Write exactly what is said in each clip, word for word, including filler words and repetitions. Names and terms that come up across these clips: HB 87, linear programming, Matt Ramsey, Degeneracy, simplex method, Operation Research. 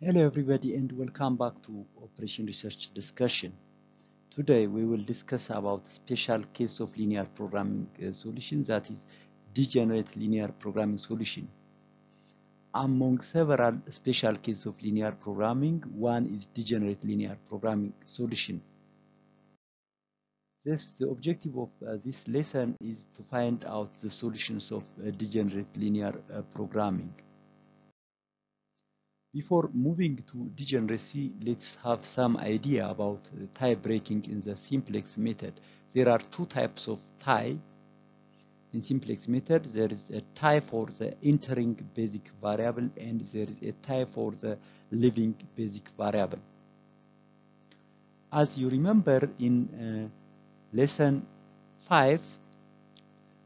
Hello everybody and welcome back to Operation Research Discussion. Today we will discuss about special case of linear programming uh, solution, that is degenerate linear programming solution. Among several special cases of linear programming, one is degenerate linear programming solution. This, the objective of uh, this lesson is to find out the solutions of uh, degenerate linear uh, programming. Before moving to degeneracy, let's have some idea about tie breaking in the simplex method. There are two types of tie. In simplex method, there is a tie for the entering basic variable and there is a tie for the leaving basic variable. As you remember in uh, lesson five,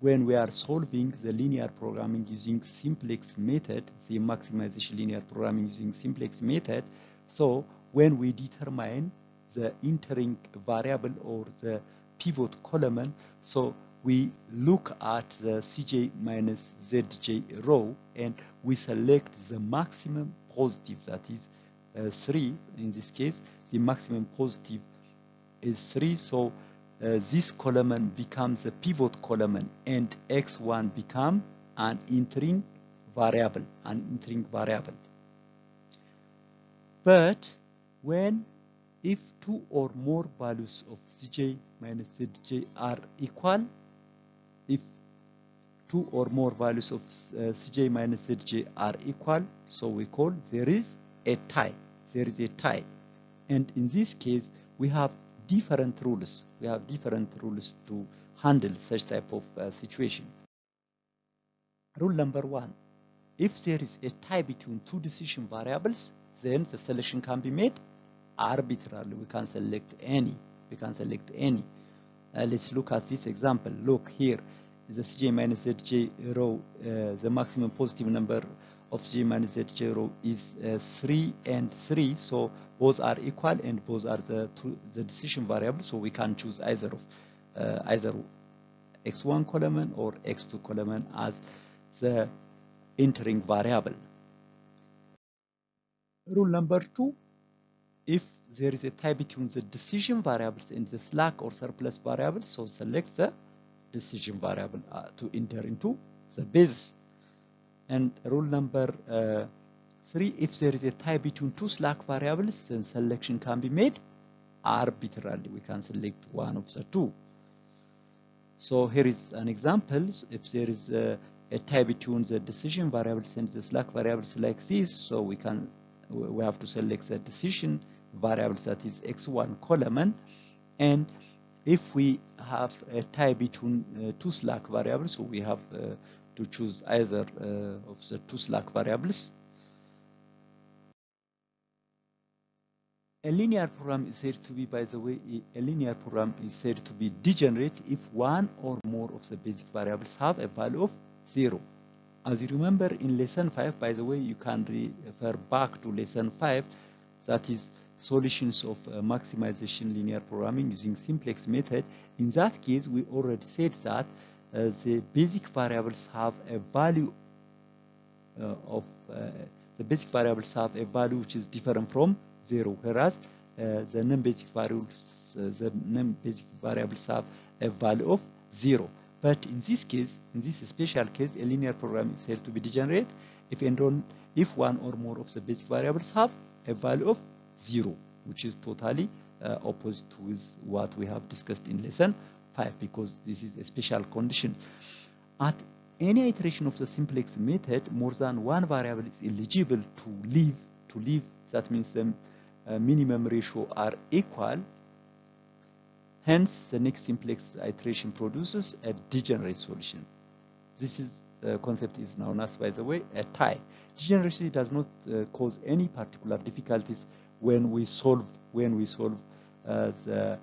when we are solving the linear programming using simplex method, the maximization linear programming using simplex method, so when we determine the entering variable or the pivot column, so we look at the C J minus Z J row and we select the maximum positive, that is uh, three. In this case, the maximum positive is three, so Uh, this column becomes the pivot column and X one becomes an entering variable, an entering variable. But when if two or more values of C J minus Z J are equal, if two or more values of uh, C J minus Z J are equal, so we call there is a tie, there is a tie. And in this case, we have different rules. We have different rules to handle such type of uh, situation. Rule number one, if there is a tie between two decision variables, then the selection can be made arbitrarily. We can select any. We can select any. Uh, let's look at this example. Look here, the C J minus Z J row, uh, the maximum positive number of C J minus Z J row is uh, three and three, so both are equal and both are the, two, the decision variable, so we can choose either of uh, either X one column or X two column as the entering variable. Rule number two, if there is a tie between the decision variables and the slack or surplus variable, so select the decision variable uh, to enter into the base. And rule number uh, three, if there is a tie between two slack variables, then selection can be made arbitrarily. We can select one of the two. So here is an example. If there is a, a tie between the decision variables and the slack variables like this, so we can we have to select the decision variables, that is X one column. And if we have a tie between uh, two slack variables, so we have uh, to choose either uh, of the two slack variables. A linear program is said to be, by the way, a linear program is said to be degenerate if one or more of the basic variables have a value of zero. As you remember in lesson five, by the way, you can refer back to lesson five, that is solutions of uh, maximization linear programming using simplex method. In that case, we already said that Uh, the basic variables have a value uh, of uh, the basic variables have a value which is different from zero, whereas uh, the non-basic variables uh, the non-basic variables have a value of zero. But in this case, in this special case, a linear program is said to be degenerate if and on, if one or more of the basic variables have a value of zero, which is totally uh, opposite with what we have discussed in lesson five, because this is a special condition. At any iteration of the simplex method, more than one variable is eligible to leave. To leave, that means the uh, minimum ratio are equal. Hence, the next simplex iteration produces a degenerate solution. This is uh, concept is known as, by the way, a tie. Degeneracy does not uh, cause any particular difficulties when we solve when we solve uh, the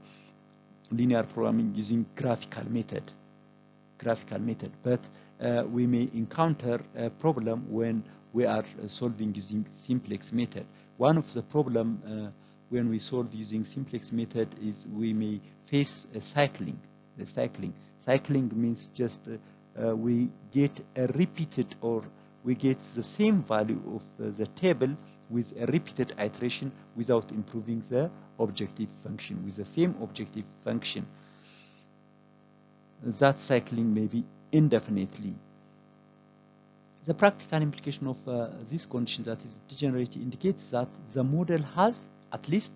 linear programming using graphical method, graphical method. But uh, we may encounter a problem when we are solving using simplex method. One of the problem uh, when we solve using simplex method is we may face a cycling. The cycling, cycling means just uh, uh, we get a repeated or we get the same value of uh, the table with a repeated iteration without improving the objective function, with the same objective function. That cycling may be indefinitely. The practical implication of uh, this condition, that is degeneracy, indicates that the model has at least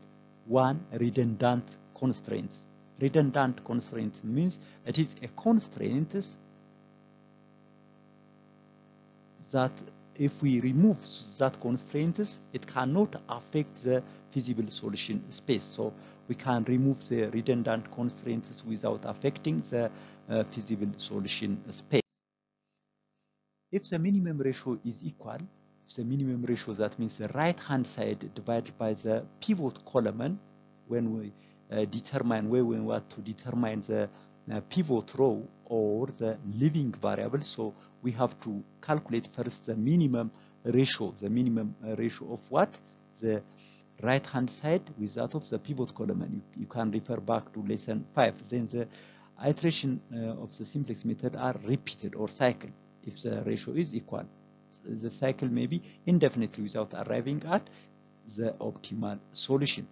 one redundant constraint. Redundant constraint means it is a constraint that if we remove that constraint, it cannot affect the feasible solution space. So we can remove the redundant constraints without affecting the uh, feasible solution space. If the minimum ratio is equal, if the minimum ratio, that means the right hand side divided by the pivot column, when we uh, determine where we want to determine the uh, pivot row or the living variable, so we have to calculate first the minimum ratio, the minimum uh, ratio of what? The right hand side with that of the pivot column, and you, you can refer back to lesson five. Then the iteration uh, of the simplex method are repeated or cycled if the ratio is equal. The cycle may be indefinitely without arriving at the optimal solution.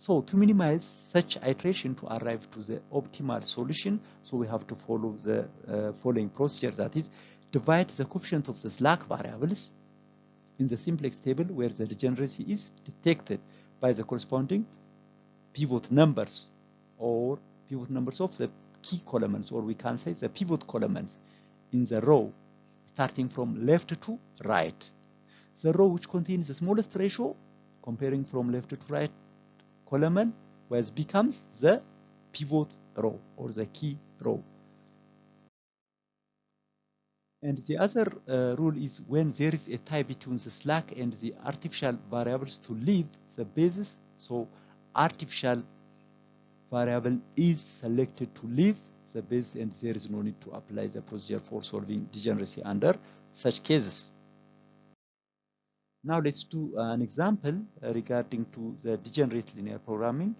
So to minimize such iteration to arrive to the optimal solution, so we have to follow the uh, following procedure, that is, divide the coefficient of the slack variables in the simplex table where the degeneracy is detected by the corresponding pivot numbers or pivot numbers of the key columns, or we can say the pivot columns in the row starting from left to right. The row which contains the smallest ratio, comparing from left to right column, whereas becomes the pivot row or the key row. And the other uh, rule is, when there is a tie between the slack and the artificial variables, to leave the basis. So artificial variable is selected to leave the basis, and there is no need to apply the procedure for solving degeneracy under such cases. Now let's do an example regarding to the degenerate linear programming.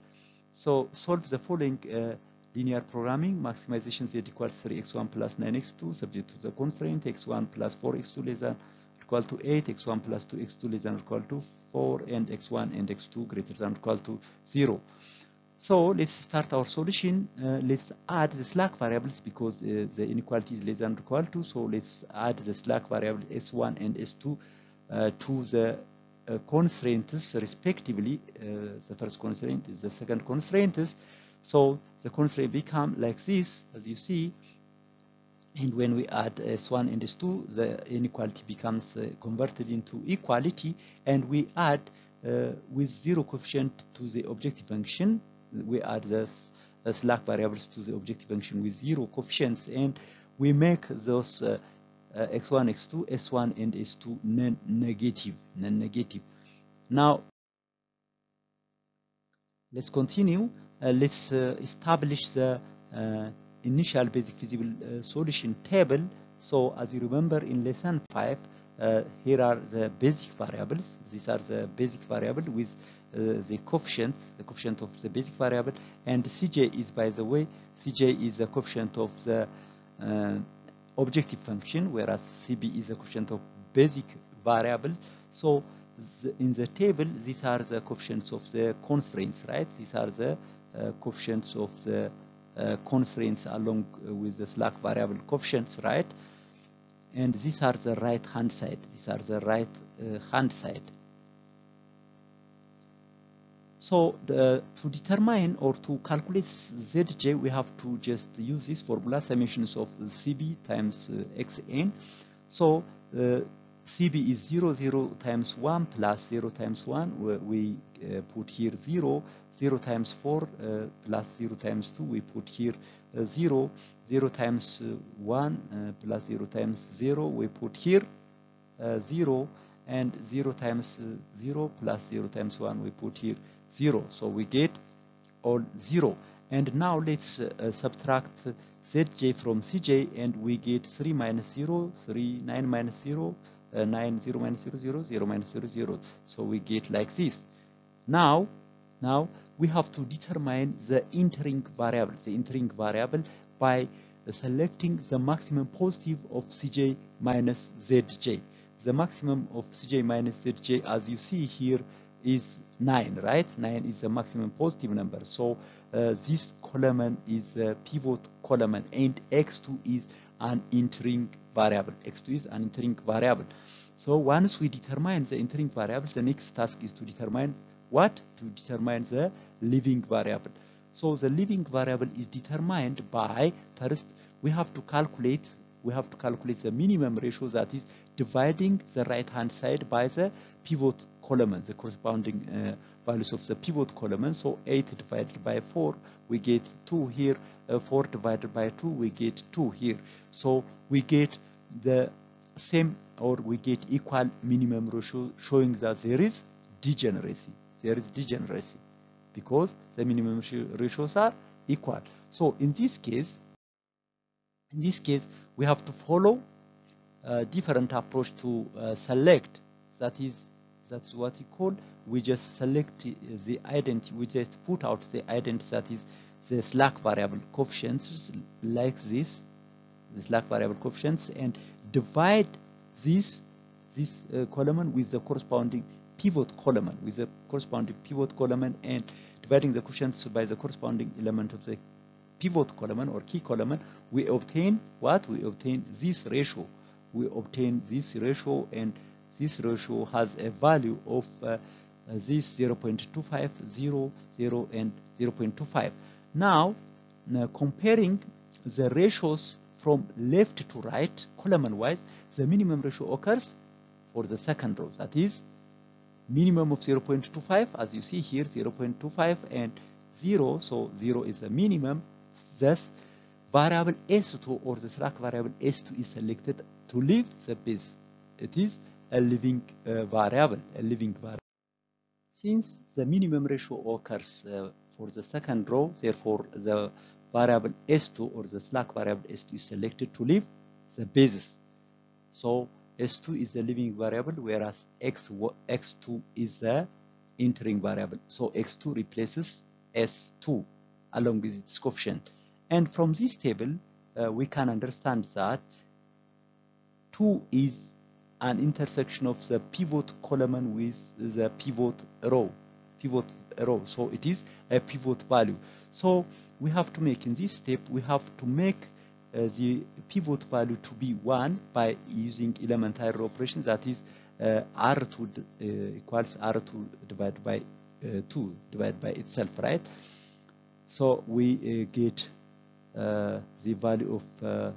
So solve the following uh, linear programming maximization: z equals three x one plus nine x two, subject to the constraint x one plus four x two less than or equal to eight, x one plus two x two less than or equal to four, and x one and x two greater than or equal to zero. So let's start our solution. Uh, let's add the slack variables, because uh, the inequality is less than or equal to, so let's add the slack variable s one and s two uh, to the uh, constraints respectively. Uh, the first constraint is the second constraint is. So the constraint become like this, as you see, and when we add s one and s two, the inequality becomes uh, converted into equality, and we add uh, with zero coefficient to the objective function. We add the uh, slack variables to the objective function with zero coefficients, and we make those uh, uh, x one, x two, s one and s two non-negative, non-negative. Now let's continue. Uh, let's uh, establish the uh, initial basic feasible uh, solution table. So as you remember in lesson five, uh, here are the basic variables. These are the basic variable with uh, the coefficient, the coefficient of the basic variable, and C J is, by the way, C J is the coefficient of the uh, objective function, whereas C B is the coefficient of basic variable. So the, in the table, these are the coefficients of the constraints, right? These are the Uh, coefficients of the uh, constraints along uh, with the slack variable coefficients, right? And these are the right hand side, these are the right uh, hand side. So the, to determine or to calculate Z J, we have to just use this formula, summations of C B times uh, X N. So uh, C B is zero, zero times one plus zero times one, we uh, put here zero, zero times four uh, plus zero times two, we put here uh, zero, zero times uh, one uh, plus zero times zero, we put here uh, zero, and zero times uh, zero plus zero times one, we put here zero. So we get all zero. And now let's uh, subtract Z J from C J, and we get three minus zero, three, nine minus zero, uh, nine, zero minus zero, zero, zero minus zero, zero. So we get like this. Now, now we have to determine the entering variable, the entering variable by selecting the maximum positive of C J minus Z J. the maximum of C J minus Z J, as you see here, is nine, right? Nine is the maximum positive number. So uh, this column is a pivot column, and X two is an entering variable. X two is an entering variable. So once we determine the entering variable, the next task is to determine what? To determine the leaving variable. So the leaving variable is determined by, first we have to calculate we have to calculate the minimum ratio, that is dividing the right hand side by the pivot column, the corresponding uh, values of the pivot column. So eight divided by four, we get two here. uh, four divided by two, we get two here. So we get the same, or we get equal minimum ratio, showing that there is degeneracy. There is degeneracy because the minimum ratios are equal. So in this case, in this case, we have to follow a different approach to uh, select. That is, that's what we call. We just select the identity. We just put out the identity. That is the slack variable coefficients, like this, the slack variable coefficients, and divide this this uh, column with the corresponding pivot column, with the corresponding pivot column, and dividing the coefficients by the corresponding element of the pivot column or key column, we obtain what? We obtain this ratio. We obtain this ratio, and this ratio has a value of uh, this zero point two five, zero, zero, and zero point two five. Now, now comparing the ratios from left to right column-wise, the minimum ratio occurs for the second row. That is minimum of zero point two five, as you see here, zero point two five and zero. So zero is the minimum. Thus, variable S two, or the slack variable S two, is selected to leave the base. It is a leaving uh, variable, a leaving variable. Since the minimum ratio occurs uh, for the second row, therefore the variable S two, or the slack variable S two, is selected to leave the basis. So S two is the leaving variable, whereas X, X two is the entering variable. So X two replaces S two along with its coefficient. And from this table, uh, we can understand that two is an intersection of the pivot column with the pivot row, pivot row. So it is a pivot value. So we have to make, in this step, we have to make uh, the pivot value to be one by using elementary row operation. That is uh, R two uh, equals R two divided by uh, two, divided by itself, right? So we uh, get uh, the value of uh,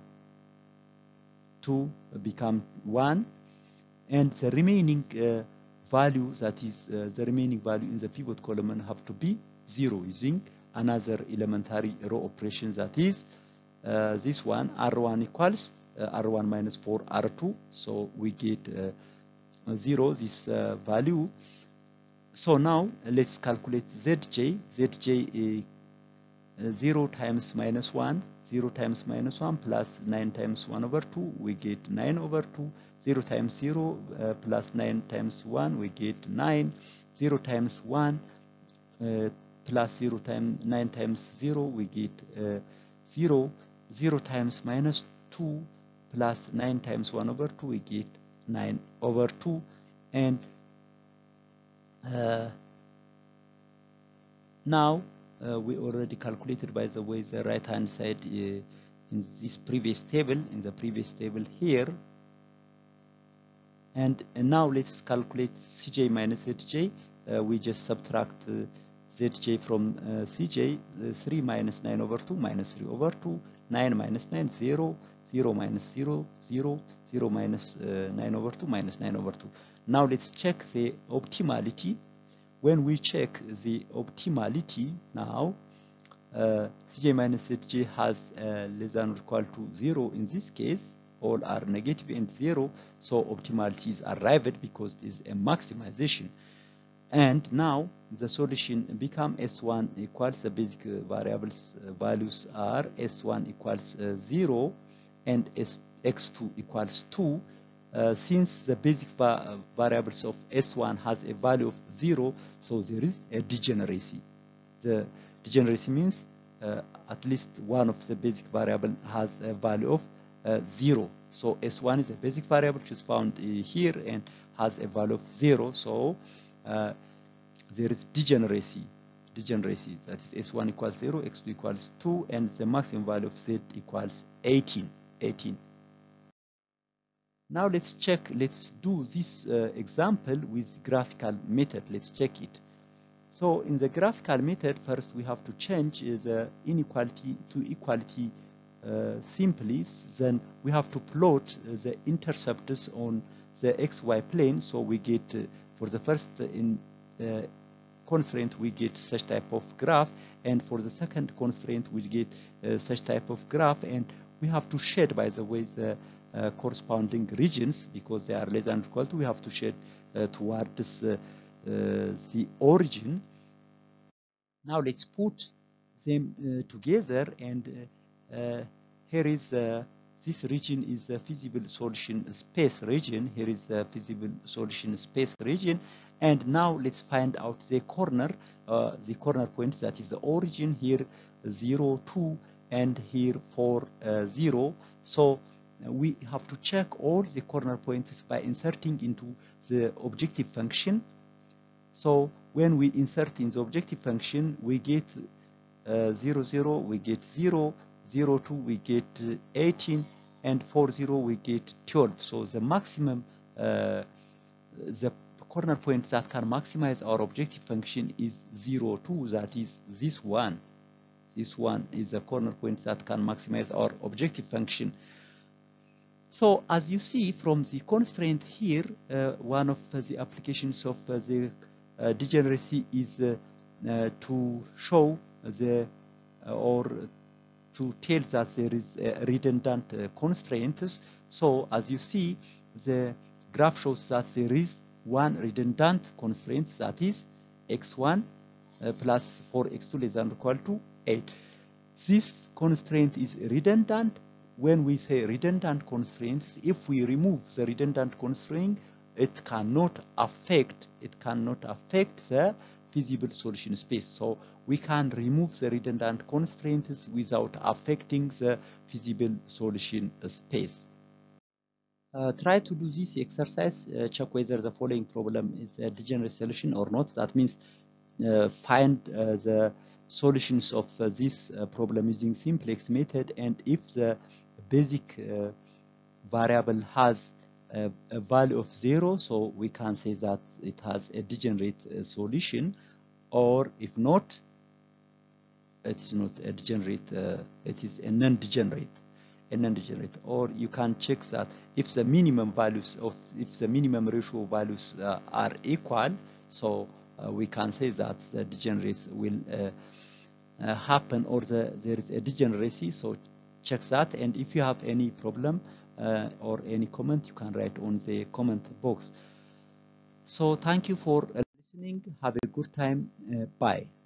two become one, and the remaining uh, value, that is uh, the remaining value in the pivot column, have to be zero using another elementary row operation. That is uh, this one, R one equals uh, R one minus four R two. So we get uh, zero, this uh, value. So now let's calculate Zj. Zj uh, zero times minus one, zero times minus one plus nine times one over two, we get nine over two. zero times zero uh, plus nine times one, we get nine. zero times one uh, plus zero times nine times zero, we get uh, zero. zero times minus two plus nine times one over two, we get nine over two. And Uh, now uh, we already calculated, by the way, the right hand side uh, in this previous table, in the previous table here, and, and now let's calculate Cj minus Zj. Uh, we just subtract uh, Zj from uh, Cj. uh, three minus nine over two, minus three over two. Nine minus nine, zero. Zero minus zero, zero. Zero minus uh, nine over two, minus nine over two. Now let's check the optimality. When we check the optimality now, uh, Cj minus Zj has uh, less than or equal to zero in this case. All are negative and zero, so optimality is arrived because it is a maximization. And now the solution become S one equals, the basic variables uh, values are S one equals uh, zero and S X two equals two. Uh, since the basic va variables of S one has a value of zero, so there is a degeneracy. The degeneracy means uh, at least one of the basic variable has a value of uh, zero. So S one is a basic variable which is found uh, here and has a value of zero. So uh, there is degeneracy. Degeneracy, that is S one equals zero, X two equals two, and the maximum value of Z equals eighteen. Now let's check, let's do this uh, example with graphical method. Let's check it. So in the graphical method, first we have to change uh, the inequality to equality uh, simply. Then we have to plot uh, the intercepts on the X Y plane. So we get uh, for the first in uh, constraint we get such type of graph, and for the second constraint we get uh, such type of graph, and we have to shade, by the way, the uh, corresponding regions because they are less than or equal to. We have to shade uh, towards uh, Uh, the origin. Now let's put them uh, together, and uh, uh, here is uh, this region is a feasible solution space region. Here is a feasible solution space region, and now let's find out the corner, uh, the corner point, that is the origin. Here zero, two, and here four, uh, zero. So uh, we have to check all the corner points by inserting into the objective function. So when we insert in the objective function, we get uh, zero, zero, we get zero, zero, two, we get uh, eighteen, and four, zero, we get twelve. So the maximum, uh, the corner point that can maximize our objective function is zero, two, that is this one. This one is the corner point that can maximize our objective function. So as you see from the constraint here, uh, one of the applications of uh, the Uh, degeneracy is uh, uh, to show the uh, or to tell that there is uh, redundant uh, constraints. So as you see, the graph shows that there is one redundant constraint, that is x one uh, plus four x two less than or equal to eight. This constraint is redundant. When we say redundant constraints, if we remove the redundant constraint, it cannot affect it cannot affect the feasible solution space. So we can remove the redundant constraints without affecting the feasible solution space. Uh, try to do this exercise. Uh, check whether the following problem is a degenerate solution or not. That means uh, find uh, the solutions of uh, this uh, problem using simplex method, and if the basic uh, variable has a value of zero, so we can say that it has a degenerate uh, solution, or if not, it's not a degenerate, uh, it is a non-degenerate, a non-degenerate. Or you can check that if the minimum values of, if the minimum ratio values uh, are equal, so uh, we can say that the degeneracy will uh, uh, happen, or the, there is a degeneracy. So check that, and if you have any problem Uh, or any comment, you can write on the comment box. So thank you for listening. Have a good time. Uh, bye.